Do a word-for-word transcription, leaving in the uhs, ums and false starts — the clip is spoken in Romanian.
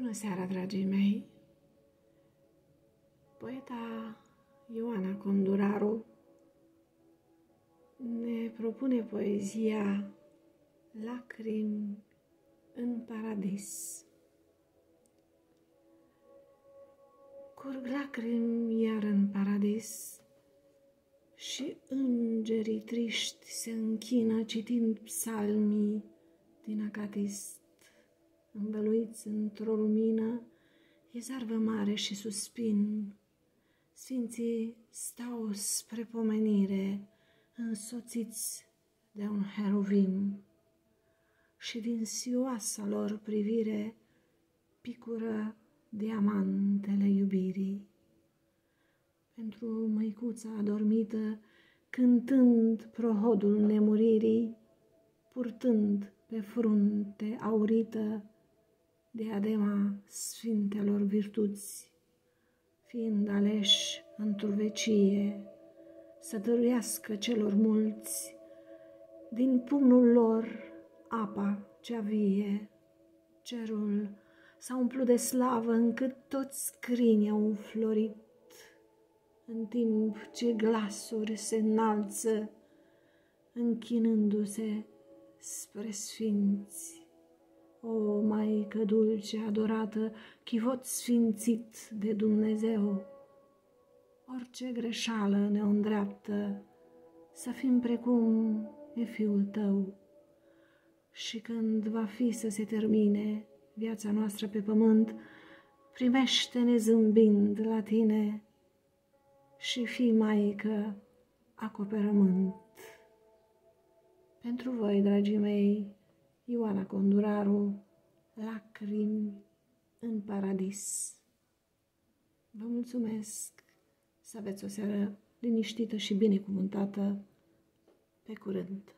Bună seara, dragii mei! Poeta Ioana Conduraru ne propune poezia Lacrimi în paradis. Curg lacrimi iar în paradis și îngerii triști se închină citind psalmii din Acatist. Învăluiți într-o lumină, e zarvă mare și suspin. Sfinții stau spre pomenire, însoțiți de un heruvim. Și din sioasa lor privire picură diamantele iubirii. Pentru măicuța adormită, cântând prohodul nemuririi, purtând pe frunte aurită diadema sfintelor virtuți, fiind aleși într-o vecie să dăruiască celor mulți din pumnul lor apa cea vie. Cerul s-a umplut de slavă încât toți scrini au înflorit, în timp ce glasuri se înalță închinându-se spre sfinți. O Maică dulce adorată, chivot sfințit de Dumnezeu, orice greșeală ne îndreaptă să fim precum e Fiul Tău. Și când va fi să se termine viața noastră pe pământ, primește-ne zâmbind la Tine și fii Maică acoperământ. Pentru voi, dragii mei, Ioana Conduraru, Lacrimi în paradis. Vă mulțumesc, să aveți o seară liniștită și binecuvântată. Pe curând!